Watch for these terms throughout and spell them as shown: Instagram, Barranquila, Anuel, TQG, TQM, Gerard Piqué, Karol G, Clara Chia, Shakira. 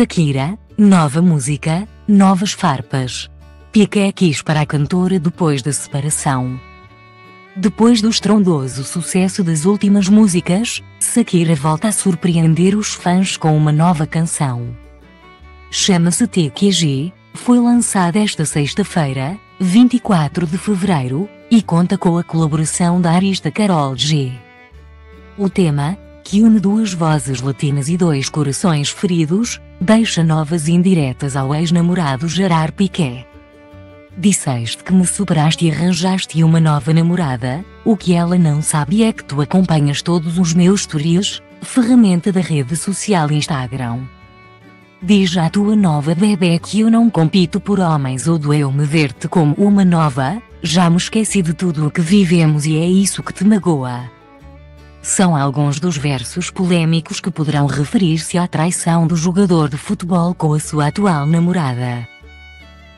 Shakira, nova música, novas farpas. Piqué quis para a cantora depois da separação. Depois do estrondoso sucesso das últimas músicas, Shakira volta a surpreender os fãs com uma nova canção. Chama-se TQG, foi lançada esta sexta-feira, 24 de fevereiro, e conta com a colaboração da artista Karol G. O tema, que une duas vozes latinas e dois corações feridos, deixa novas indiretas ao ex-namorado Gerard Piqué. Disseste que me superaste e arranjaste uma nova namorada, o que ela não sabe é que tu acompanhas todos os meus stories, ferramenta da rede social Instagram. Diz à tua nova bebê que eu não compito por homens ou doeu-me ver-te como uma nova, já me esqueci de tudo o que vivemos e é isso que te magoa. São alguns dos versos polémicos que poderão referir-se à traição do jogador de futebol com a sua atual namorada,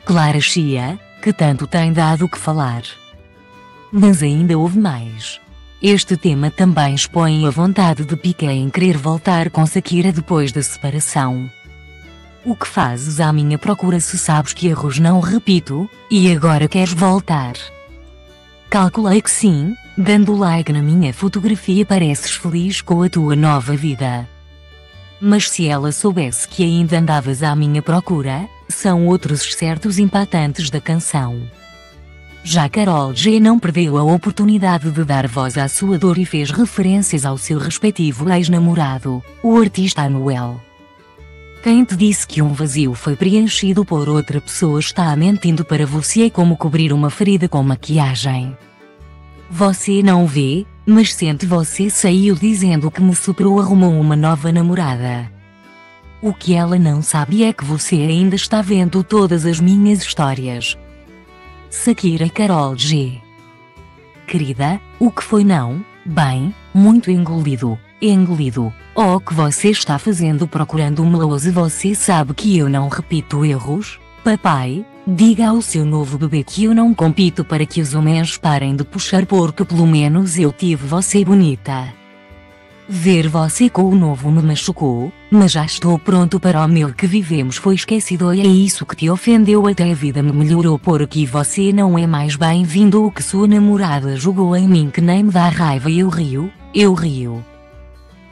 Clara Chia, que tanto tem dado o que falar. Mas ainda houve mais. Este tema também expõe a vontade de Piqué em querer voltar com Shakira depois da separação. O que fazes à minha procura se sabes que erros não repito, e agora queres voltar? Calculei que sim, dando like na minha fotografia pareces feliz com a tua nova vida. Mas se ela soubesse que ainda andavas à minha procura, são outros certos impactantes da canção. Já Karol G não perdeu a oportunidade de dar voz à sua dor e fez referências ao seu respectivo ex-namorado, o artista Anuel. Quem te disse que um vazio foi preenchido por outra pessoa está mentindo para você. É como cobrir uma ferida com maquiagem. Você não vê, mas sente. Você saiu dizendo que me superou, arrumou uma nova namorada. O que ela não sabe é que você ainda está vendo todas as minhas histórias. Shakira e Karol G. Querida, o que foi não? Bem, muito engolido. Engolido. Oh, que você está fazendo procurando um meloso? Você sabe que eu não repito erros, papai. Diga ao seu novo bebê que eu não compito para que os homens parem de puxar, porque pelo menos eu tive você bonita. Ver você com o novo me machucou, mas já estou pronto para o meu que vivemos foi esquecido e é isso que te ofendeu. Até a vida me melhorou por aqui. Você não é mais bem-vindo. O que sua namorada jogou em mim que nem me dá raiva. Eu rio.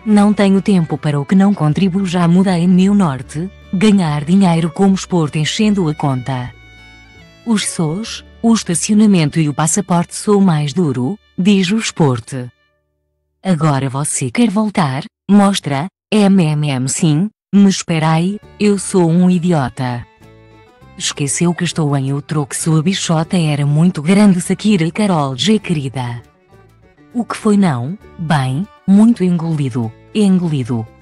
Não tenho tempo para o que não contribuo, já mudei meu norte, ganhar dinheiro como esporte enchendo a conta. Os sós, o estacionamento e o passaporte sou mais duro, diz o esporte. Agora você quer voltar, mostra, sim, mas espera aí, eu sou um idiota. Esqueceu que estou em outro, que sua bichota era muito grande. Shakira e Karol G, querida. O que foi não? Bem, muito engolido.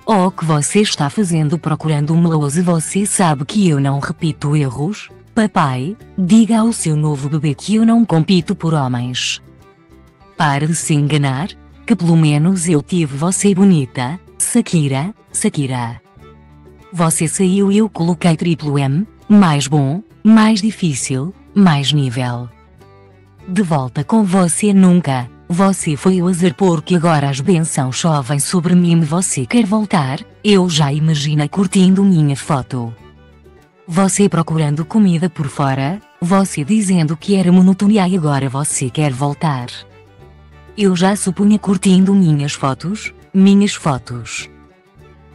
Oh, que você está fazendo procurando um meloso? Você sabe que eu não repito erros, papai. Diga ao seu novo bebê que eu não compito por homens. Pare de se enganar, que pelo menos eu tive você bonita, Shakira. Você saiu e eu coloquei TQM, mais bom, mais difícil, mais nível. De volta com você nunca. Você foi o azar porque agora as bênçãos chovem sobre mim. Você quer voltar, eu já imagino curtindo minha foto. Você procurando comida por fora, você dizendo que era monotonia e agora você quer voltar. Eu já supunha curtindo minhas fotos.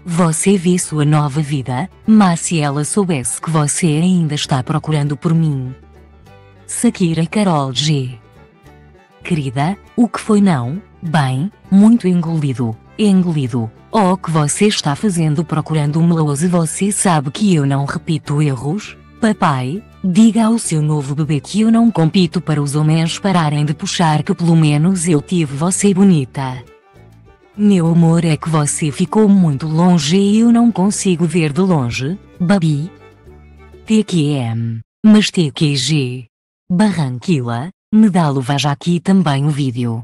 Você vê sua nova vida, mas se ela soubesse que você ainda está procurando por mim. Shakira e Karol G. Querida, o que foi não? Bem, muito engolido. Oh, que você está fazendo procurando um meloso? Você sabe que eu não repito erros, papai. Diga ao seu novo bebê que eu não compito para os homens pararem de puxar, que pelo menos eu tive você bonita. Meu amor, é que você ficou muito longe e eu não consigo ver de longe, baby. TQM, mas TQG. Barranquila. Me dá luva já aqui também o vídeo.